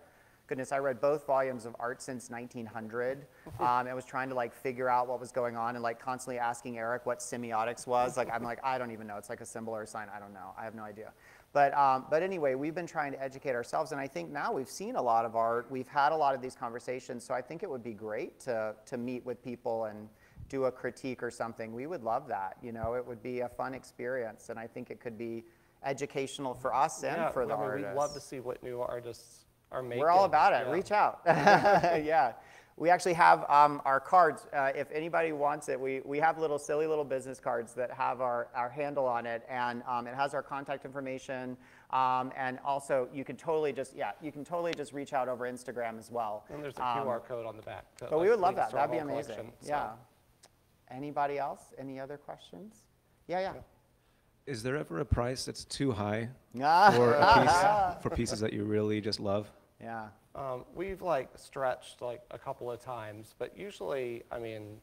Goodness, I read both volumes of Art Since nineteen hundred. Um, I was trying to like figure out what was going on and like constantly asking Eric what semiotics was. Like I'm like, I don't even know. It's like a symbol or a sign. I don't know. I have no idea. But, um, but anyway, we've been trying to educate ourselves, and I think now we've seen a lot of art. We've had a lot of these conversations, so I think it would be great to, to meet with people and do a critique or something. We would love that. You know, it would be a fun experience, and I think it could be educational for us and yeah, for the I mean, artists. We'd love to see what new artists are making. We're all about it. Yeah. Reach out. Yeah. We actually have um, our cards. Uh, if anybody wants it, we, we have little silly little business cards that have our, our handle on it, and um, it has our contact information. Um, and also, you can totally just, yeah, you can totally just reach out over Instagram as well. And there's a Q R um, code on the back. But like, we would love that. That'd be amazing. So. Yeah. Anybody else? Any other questions? Yeah, yeah. yeah. Is there ever a price that's too high for, a piece, for pieces that you really just love? Yeah. Um, we've like stretched like a couple of times, but usually, I mean.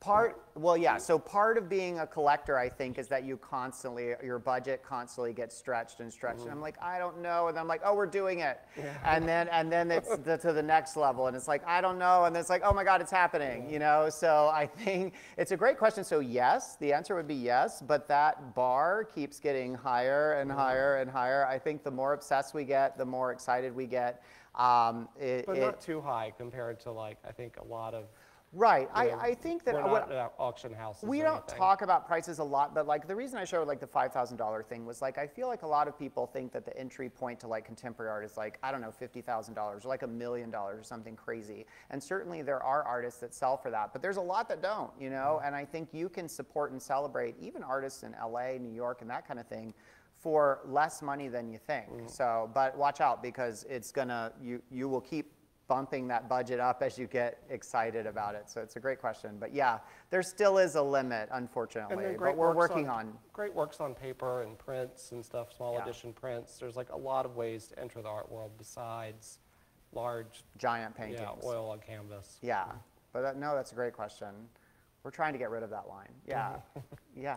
Part, well, yeah, so part of being a collector, I think, is that you constantly, your budget constantly gets stretched and stretched. Mm-hmm. And I'm like, I don't know. And I'm like, oh, we're doing it. Yeah. And then and then it's the, to the next level. And it's like, I don't know. And it's like, oh my God, it's happening. Mm-hmm. You know, so I think it's a great question. So yes, the answer would be yes, but that bar keeps getting higher and mm-hmm. higher and higher. I think the more obsessed we get, the more excited we get. Um, it, but not it, too high compared to like, I think a lot of. Right. You know, I, I think that we're not uh, auction houses. We don't anything. talk about prices a lot, but like the reason I showed like the five thousand dollar thing was like I feel like a lot of people think that the entry point to like contemporary art is like I don't know fifty thousand dollars or like a million dollars or something crazy. And certainly there are artists that sell for that, but there's a lot that don't, you know. Mm-hmm. And I think you can support and celebrate even artists in L A, New York, and that kind of thing for less money than you think. Mm-hmm. So, but watch out because it's gonna you you will keep bumping that budget up as you get excited about it. So it's a great question. But yeah, there still is a limit, unfortunately, but we're working on, on... Great works on paper and prints and stuff, small yeah. edition prints. There's like a lot of ways to enter the art world besides large... Giant paintings. Yeah, oil on canvas. Yeah, but that, no, that's a great question. We're trying to get rid of that line. Yeah, yeah.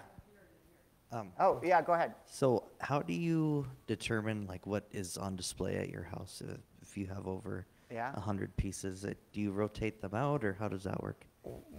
Um, oh, yeah, go ahead. So how do you determine like what is on display at your house if, if you have over... Yeah. one hundred pieces. Do you rotate them out, or how does that work?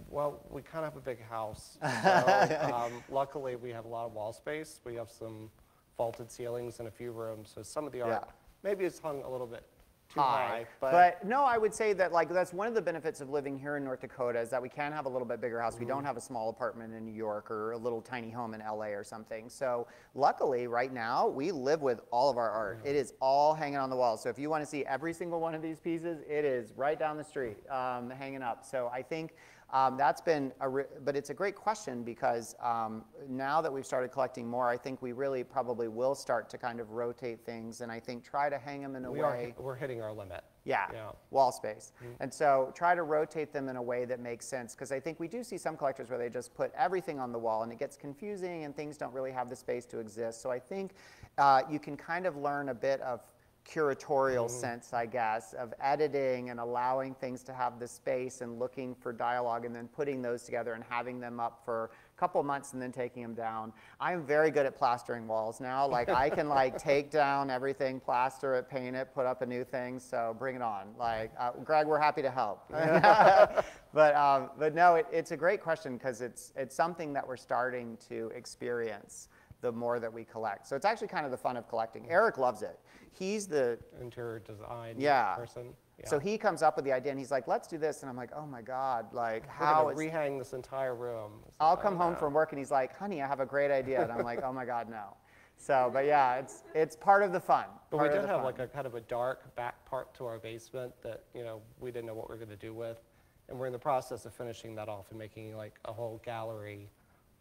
Well, we kind of have a big house. So, um, luckily, we have a lot of wall space. We have some vaulted ceilings in a few rooms, so some of the art yeah. maybe it's hung a little bit too high. high but, but no, I would say that like that's one of the benefits of living here in North Dakota is that we can have a little bit bigger house. Mm-hmm. We don't have a small apartment in New York or a little tiny home in L A or something. So luckily right now we live with all of our art. Yeah. It is all hanging on the wall. So if you want to see every single one of these pieces, it is right down the street um, hanging up. So I think um, that's been, a re but it's a great question because um, now that we've started collecting more, I think we really probably will start to kind of rotate things and I think try to hang them in a we way. Are, we're hitting our limit. Yeah, yeah. wall space. Mm-hmm. And so try to rotate them in a way that makes sense because I think we do see some collectors where they just put everything on the wall and it gets confusing and things don't really have the space to exist. So I think uh, you can kind of learn a bit of curatorial mm-hmm. sense, I guess, of editing and allowing things to have the space and looking for dialogue and then putting those together and having them up for couple months and then taking them down. I'm very good at plastering walls now. Like I can like take down everything, plaster it, paint it, put up a new thing. So bring it on. Like uh, Greg, we're happy to help. but um, but no, it, it's a great question because it's it's something that we're starting to experience the more that we collect. So it's actually kind of the fun of collecting. Eric loves it. He's the interior design yeah. person. Yeah. So he comes up with the idea and he's like, let's do this. And I'm like, oh my God, like how We're gonna rehang this entire room. I'll come home from work and he's like, honey, I have a great idea. And I'm like, oh my God, no. So, but yeah, it's it's part of the fun. But we did have like a kind of a dark back part to our basement that, you know, we didn't know what we were gonna do with. And we're in the process of finishing that off and making like a whole gallery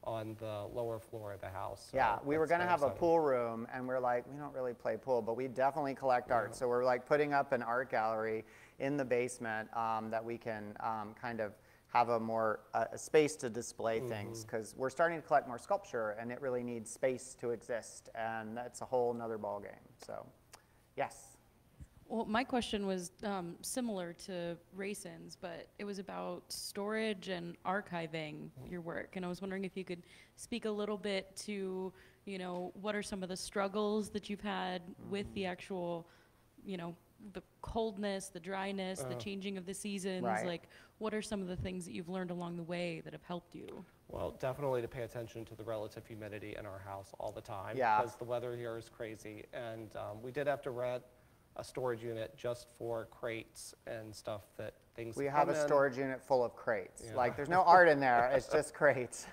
on the lower floor of the house. So yeah, we were gonna have exciting. a pool room and we're like, we don't really play pool, but we definitely collect yeah. art. So we're like putting up an art gallery in the basement um, that we can um, kind of have a more uh, a space to display mm-hmm. things because we're starting to collect more sculpture and it really needs space to exist. And that's a whole nother ball game, so yes. Well, my question was um, similar to Rayson's, but it was about storage and archiving your work. And I was wondering if you could speak a little bit to, you know, what are some of the struggles that you've had mm-hmm. with the actual, you know, the coldness, the dryness, uh, the changing of the seasons, right. like what are some of the things that you've learned along the way that have helped you? Well, definitely to pay attention to the relative humidity in our house all the time yeah. because the weather here is crazy. And um, we did have to rent a storage unit just for crates and stuff that things we have a in. storage unit full of crates yeah. like there's no art in there, it's just crates.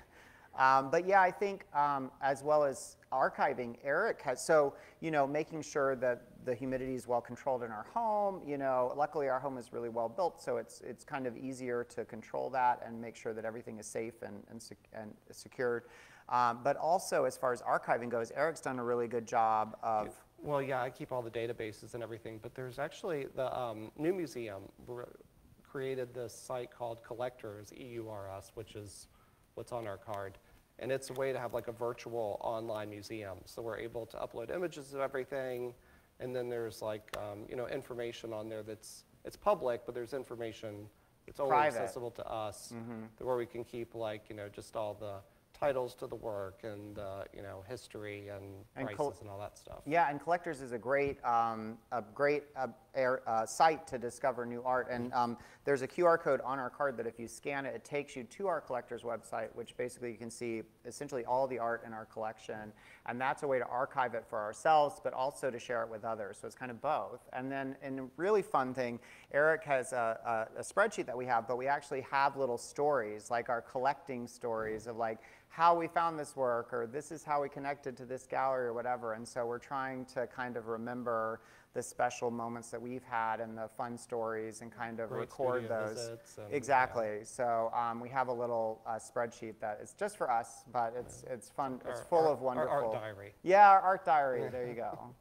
Um, but yeah, I think um, as well as archiving, Eric has, so, you know, making sure that the humidity is well controlled in our home, you know, luckily our home is really well built, so it's it's kind of easier to control that and make sure that everything is safe and, and, sec and secured. Um, but also as far as archiving goes, Eric's done a really good job of... Well, yeah, I keep all the databases and everything, but there's actually the um, New Museum created this site called Collectors, E U R S, which is what's on our card. And it's a way to have like a virtual online museum. So we're able to upload images of everything. And then there's like, um, you know, information on there that's, it's public, but there's information that's only accessible to us mm-hmm. where we can keep like, you know, just all the titles to the work and uh, you know, history and, and prices and all that stuff. Yeah, and Collectors is a great um, a great uh, air, uh, site to discover new art. And um, there's a Q R code on our card that if you scan it, it takes you to our Collectors website, which basically you can see essentially all the art in our collection. And that's a way to archive it for ourselves, but also to share it with others. So it's kind of both. And then, and a really fun thing, Eric has a, a, a spreadsheet that we have, but we actually have little stories, like our collecting stories of like, how we found this work, or this is how we connected to this gallery, or whatever. And so we're trying to kind of remember the special moments that we've had and the fun stories and kind of Great record those. Exactly. Yeah. So um, we have a little uh, spreadsheet that is just for us, but it's, it's fun. It's our, full our, of wonderful. Our art diary. Yeah, our art diary. There you go. All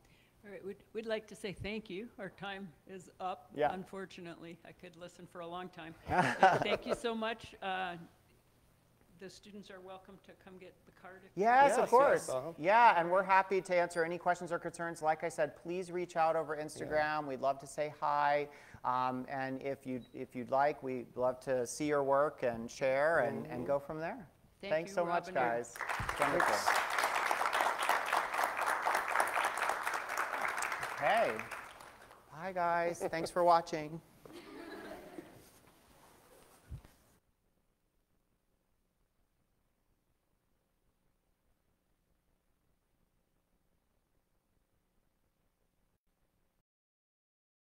right, we'd, we'd like to say thank you. Our time is up, yeah. Unfortunately. I could listen for a long time. Thank you so much. Uh, The students are welcome to come get the card. If yes, yes, of course. Yes. Uh-huh. Yeah, and we're happy to answer any questions or concerns. Like I said, please reach out over Instagram. Yeah. We'd love to say hi. Um, and if you if you'd like, we'd love to see your work and share mm-hmm. and, and go from there. Thank Thanks you, so Robin much, guys. Wonderful. Okay. Bye, guys. Thanks for watching.